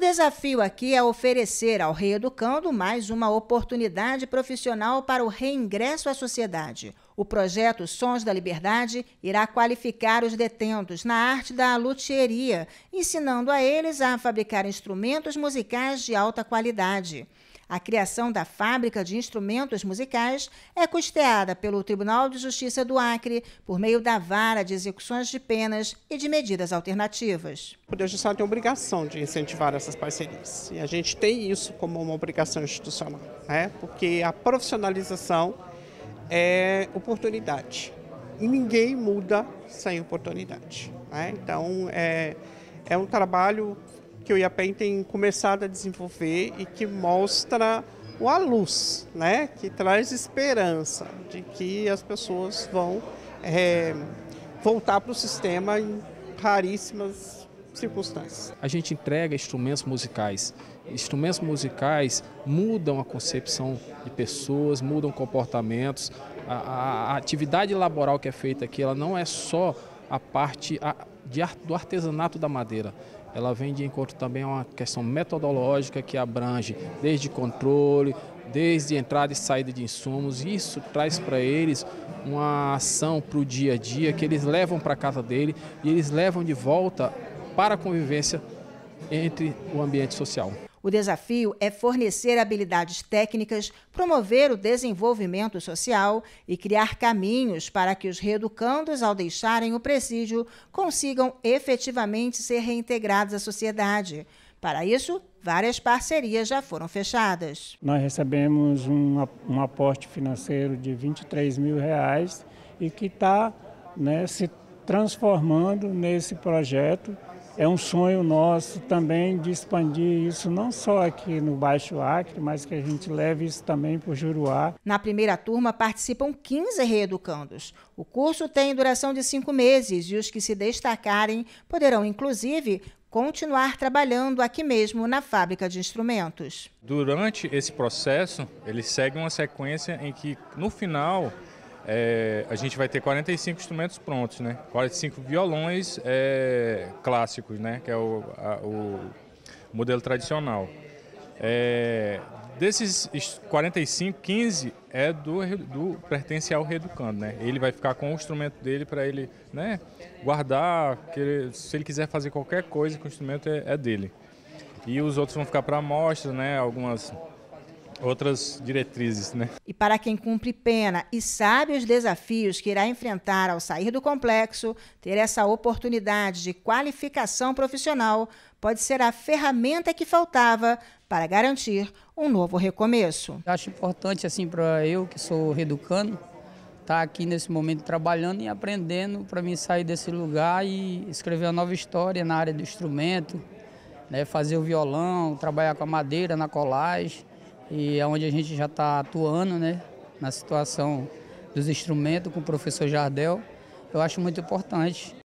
desafio aqui é oferecer ao reeducando mais uma oportunidade profissional para o reingresso à sociedade. O projeto Sons da Liberdade irá qualificar os detentos na arte da luthieria, ensinando a eles a fabricar instrumentos musicais de alta qualidade. A criação da fábrica de instrumentos musicais é custeada pelo Tribunal de Justiça do Acre por meio da vara de execuções de penas e de medidas alternativas. O Poder Judiciário tem a obrigação de incentivar essas parcerias e a gente tem isso como uma obrigação institucional, né? Porque a profissionalização é oportunidade e ninguém muda sem oportunidade, né? Então é um trabalho que o IAPEN tem começado a desenvolver e que mostra a luz, né? Que traz esperança de que as pessoas vão voltar para o sistema em raríssimas circunstâncias. A gente entrega instrumentos musicais. Instrumentos musicais mudam a concepção de pessoas, mudam comportamentos. A atividade laboral que é feita aqui, ela não é só a parte do artesanato da madeira. Ela vem de encontro também a uma questão metodológica que abrange desde controle, desde entrada e saída de insumos. Isso traz para eles uma ação para o dia a dia que eles levam para a casa dele e eles levam de volta para a convivência entre o ambiente social. O desafio é fornecer habilidades técnicas, promover o desenvolvimento social e criar caminhos para que os reeducandos, ao deixarem o presídio, consigam efetivamente ser reintegrados à sociedade. Para isso, várias parcerias já foram fechadas. Nós recebemos um aporte financeiro de R$ 23.000 e que está, né, se transformando nesse projeto. É um sonho nosso também de expandir isso não só aqui no Baixo Acre, mas que a gente leve isso também para o Juruá. Na primeira turma participam 15 reeducandos. O curso tem duração de 5 meses e os que se destacarem poderão, inclusive, continuar trabalhando aqui mesmo na fábrica de instrumentos. Durante esse processo, ele segue uma sequência em que, no final, a gente vai ter 45 instrumentos prontos, né? 45 violões clássicos, né? Que é o modelo tradicional. Desses 45, 15 pertence ao reeducando, né? Ele vai ficar com o instrumento dele para ele, né, guardar, se ele quiser fazer qualquer coisa com o instrumento é dele. E os outros vão ficar para amostra, né? Outras diretrizes, né? E para quem cumpre pena e sabe os desafios que irá enfrentar ao sair do complexo, ter essa oportunidade de qualificação profissional pode ser a ferramenta que faltava para garantir um novo recomeço. Acho importante, assim, para eu que sou reeducando, estar aqui nesse momento trabalhando e aprendendo para mim sair desse lugar e escrever uma nova história na área do instrumento, né? Fazer o violão, trabalhar com a madeira na colagem. E é onde a gente já está atuando, né, na situação dos instrumentos com o professor Jardel, eu acho muito importante.